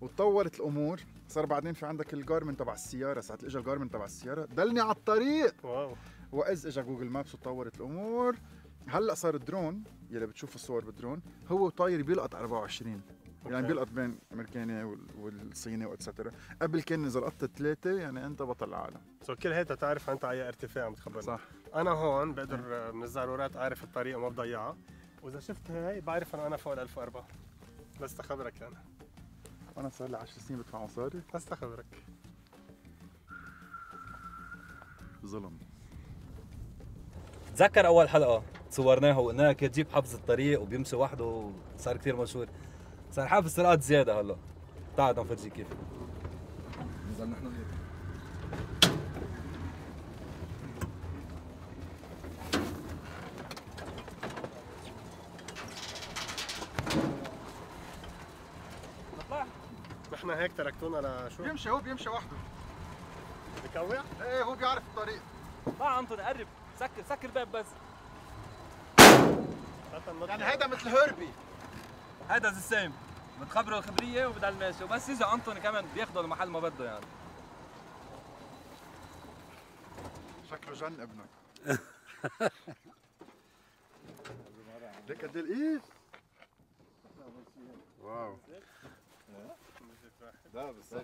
وتطورت الامور صار بعدين في عندك الجارمن تبع السياره، ساعه اجى الجارمن تبع السياره دلني على الطريق. واو. واذ اجى جوجل مابس وتطورت الامور. هلا صار الدرون يلي بتشوف الصور بالدرون هو طاير بيلقط 24 يعني بيلقط بين الامريكاني والصيني واتسترا. قبل كان اذا لقطت 3 يعني انت بطل العالم. سو كل هيدا تعرف انت على اي ارتفاع عم تخبرني. صح. انا هون بقدر من الزعرورات اعرف الطريقه وما بضيعها، واذا شفت هي بعرف انه انا فوق ال 1004. بس تخبرك انا. وانا صار لي 10 سنين بدفع مصاري. بس تخبرك. ظلم. تذكر اول حلقه صورناها وقلنا لك تجيب حفظ الطريق وبيمشي وحده وصار كثير مشهور. صار حافظ سرعات زيادة هلا، تعال نفرجيك كيف. نزل نحن هيك. نطلع؟ نحن هيك تركتونا لشو؟ بيمشي هو بيمشي وحده. بكوع؟ ايه هو بيعرف الطريق. طلع انطوني قرب، سكر سكر الباب بس. يعني هيدا مثل هربي. هيدا زي السيم، بتخبره الخبريه وبدها الماشي، وبس يجي انطوني كمان بياخده لمحل ما بده يعني. شكله جن ابنك. ليك قد الايد؟ واو. لا بس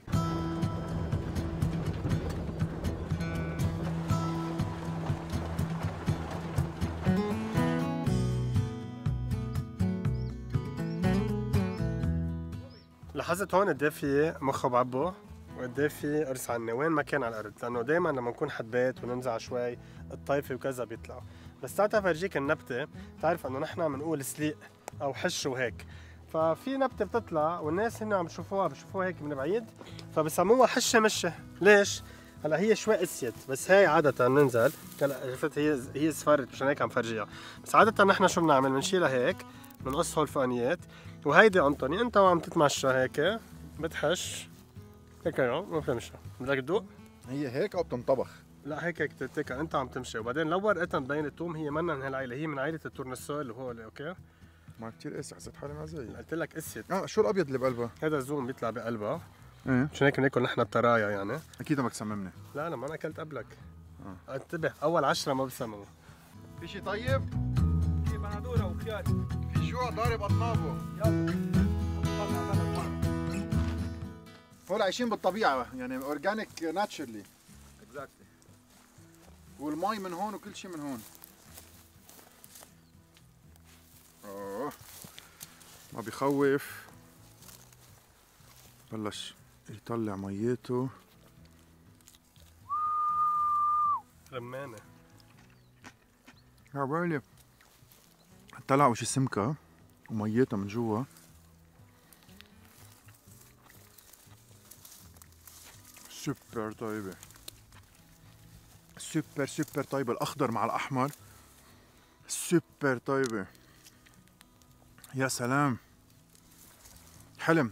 لاحظت هون قد ايه في مخه بعبه وقد ايه في قرص عنا وين ما كان على الارض، لانه دائما لما نكون حبات وننزع شوي الطايفه وكذا بيطلعوا. بس تعال فرجيك النبته، بتعرف انه نحن بنقول سليق او حش وهيك، ففي نبته بتطلع والناس هن عم يشوفوها بشوفوها هيك من بعيد فبسموها حشه مشه، ليش؟ هلا هي شوي قسيت بس هي عاده بننزل، هلا شفت هي صفرت مشان هيك عم فرجيها، بس عاده نحن شو بنعمل؟ بنشيلها هيك بنقص هول الفوقانيات. وهيدي انطوني انت وعم تتمشى هيك بتحش هيك اهو ما فينا نشرب، بدك تدوق؟ هي هيك او بتنطبخ؟ لا هيك بتتاكل انت عم تمشي، وبعدين لو ورقتها مبين التوم هي منا من هالعيله، هي من عيله التورنسول وهول اوكي؟ ما كثير قسي، حسيت حالي معزية قلت لك قست. شو الابيض اللي بقلبها؟ هذا الزوم بيطلع بقلبها. ايه مشان هيك بناكل نحن الطرايا يعني. اكيد ما بتسممني. لا انا ما انا اكلت قبلك. انتبه اول 10 ما بسمموا. في شيء طيب؟ في بندوره وخيار. في جوع ضارب اطنابه. يلا. هول عايشين بالطبيعه يعني اورجانيك ناتشرلي. اكزاكتلي. والمي من هون وكل شيء من هون. اوه ما بخوف. بلش يطلع ميته رمانه. عبالي طلعوا شي سمكه وميتها من جوا. سوبر طيبه، سوبر سوبر طيبه، الاخضر مع الاحمر سوبر طيبه. يا سلام حلم.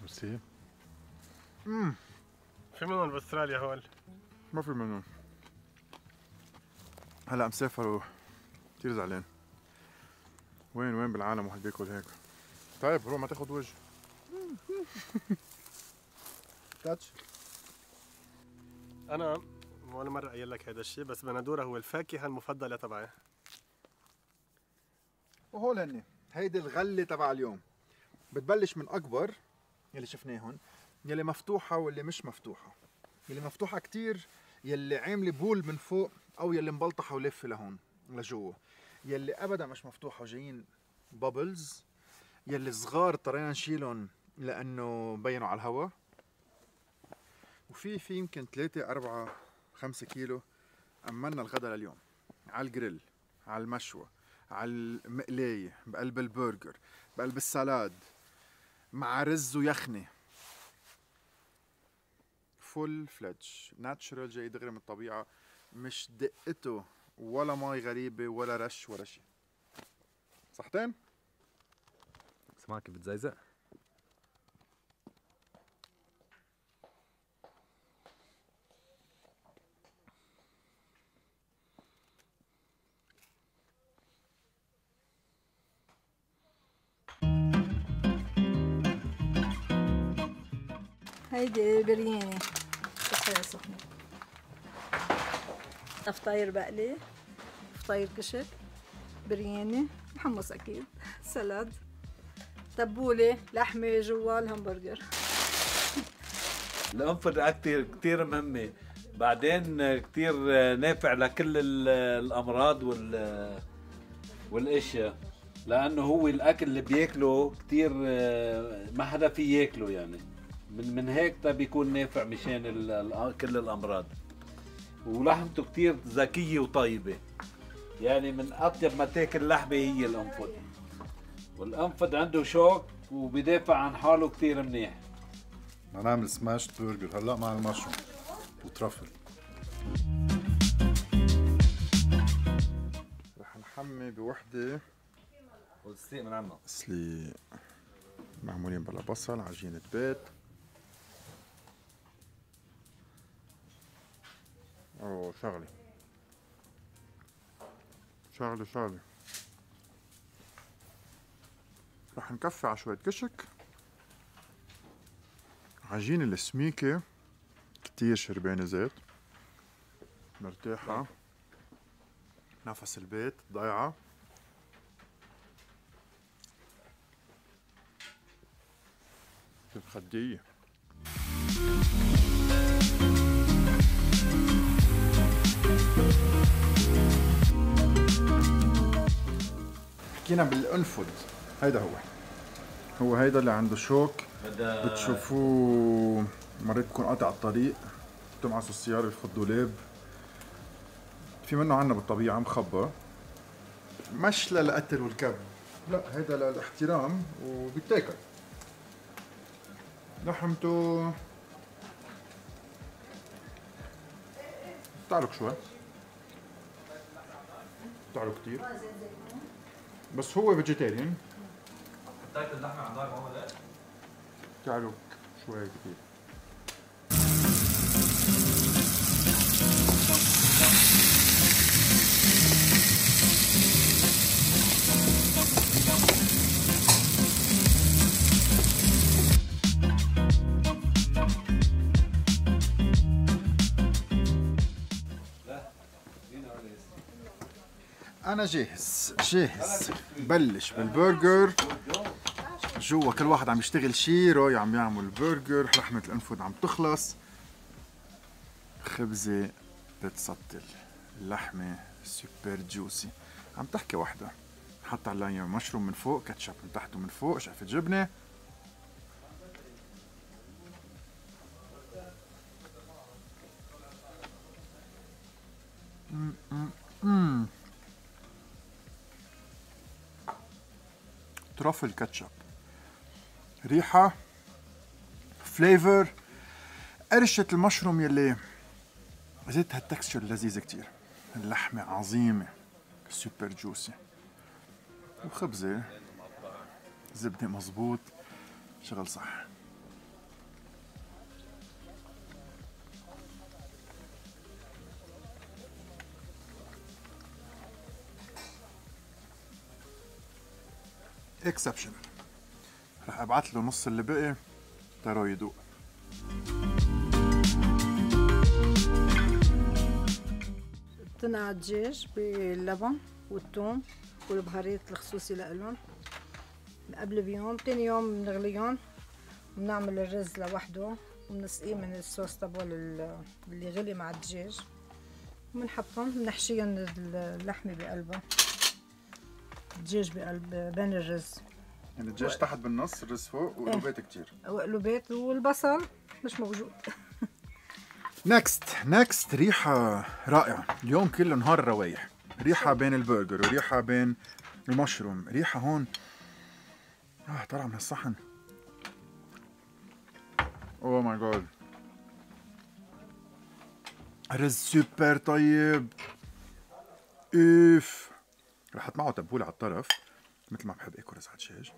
ميرسي. في منهم باستراليا هول؟ ما في منهم. هلا مسافر كثير زعلان. وين بالعالم واحد بياكل هيك؟ طيب روح ما تاخذ وجه. تاتش. انا ولا مرة قايل لك هذا الشيء، بس بندوره هو الفاكهة المفضلة تبعي. وهول هن، هيدي الغلة تبع اليوم. بتبلش من أكبر يلي شفناهن، يلي مفتوحة واللي مش مفتوحة. يلي مفتوحة كتير يلي عاملة بول من فوق أو يلي مبلطحة ولافة لهون لجوا. يلي أبدا مش مفتوحة وجايين بابلز. يلي صغار اضطرينا نشيلهم لأنه بينوا على الهواء. وفي يمكن 3 4 5 كيلو أمنا الغدا لليوم، على الجريل، على المشوى، على المقلاية، بقلب البرجر، بقلب السلاد، مع رز ويخنة. فول فلج، ناتشرال، جاي دغري من الطبيعة، مش دقته ولا مي غريبة ولا رش ولا شيء. صحتين؟ سمعك كيف بتزيزق؟ هيدي برياني بتحطيها سخنة، فطاير بقلي، فطاير كشك، برياني، محمص أكيد، سلاد، تبولة، لحمة جوا الهمبرجر. الأنفة كتير مهمة، بعدين كتير نافع لكل الأمراض والأشياء، لأنه هو الأكل اللي بياكله كتير ما حدا فيه ياكله يعني. من هيك تا بيكون نافع مشان كل الامراض. ولحمته كتير ذكيه وطيبه، يعني من اطيب ما تاكل لحمه هي الانفد. والانفد عنده شوك وبيدافع عن حاله كتير منيح. بنعمل سماش برجر هلا مع المشروم وترفل. رح نحمي بوحده والسليق من عنا. سليق معمولين بلا بصل، عجينة بيت. اوه شغلة شغلة شغلة. رح نكفي على شوية كشك. عجينة السميكة كتير شربانة زيت، مرتاحة، نفس البيت ضايعة. مخدية. حكينا بالأنفد، هيدا هو هيدا اللي عنده شوك، بتشوفوه مرات بكون قاطع الطريق، بتمعسوا السيارة في الدولاب. في منه عنا بالطبيعة مخبى، مش للقتل والكب، لا هيدا للاحترام وبيتاكل. لحمته بتعلق شوي، بتعلق كتير، بس هو فيجيتيريان التايتل ده احنا عندها يا ماما ده تعالوا شويه كتير. أنا جاهز جاهز بلش بالبرجر. جوا كل واحد عم يشتغل شي، روي عم يعمل برجر، لحمة الأنفود عم تخلص، خبزة بتسطل، اللحمة سوبر جوسي. عم تحكي وحدة حط عليها مشروم من فوق، كاتشب من تحت ومن فوق، شقفة جبنة، م -م -م. ترافل كاتشب، ريحة، فليفر، قرشة المشروم يلي زيتها التكستشر لذيذة كتير، اللحمة عظيمة سوبر جوسي، وخبزة زبدة مظبوط، شغل صح. اكسبشنال. رح ابعت له نص اللي بقي ترى يدوق. بتنقع الدجاج باللبن والثوم والبهارات الخصوصي لإلهم قبل بيوم، تاني يوم بنغليهم وبنعمل الرز لوحده وبنسقيه من الصوص تبعول اللي غلي مع الدجاج، وبنحطهم بنحشيهم اللحمة بقلبها، الدجاج بقلب بين الرز، يعني الدجاج تحت بالنص الرز فوق، وقلوبات كتير، وقلوبات والبصل مش موجود. نكست ريحة رائعة، اليوم كله نهار روايح، ريحة بين البرجر وريحة بين المشروم، ريحة هون طالعة من الصحن. اوه ماي جاد، رز سوبر طيب، اوف. رح احط معه تبولة على الطرف مثل ما بحب اكل رز على الدجاج،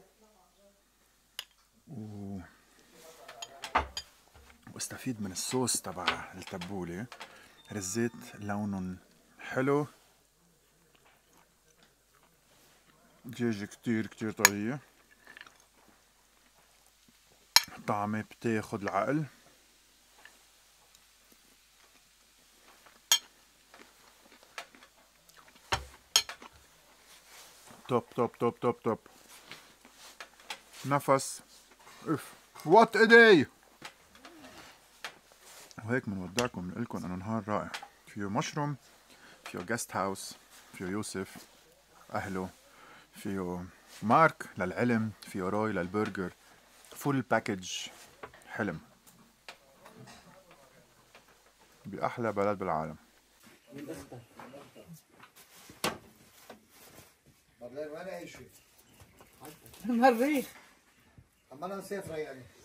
واستفيد من الصوص تبع التبولة. رزيت لونهم حلو، دجاج كتير كتير طرية، طعمة بتاخد العقل، توب توب توب توب توب، نفس اف، وات ا داي. وهيك بنودعكم، بنقول لكم انه نهار رائع، فيه مشروم، فيه جيست هاوس، فيه يوسف اهله، فيه مارك للعلم، فيه روي للبرجر، فول باكج حلم باحلى بلد بالعالم. مريخ ولا اي شيء، مريخ اما انا مسافره يعني.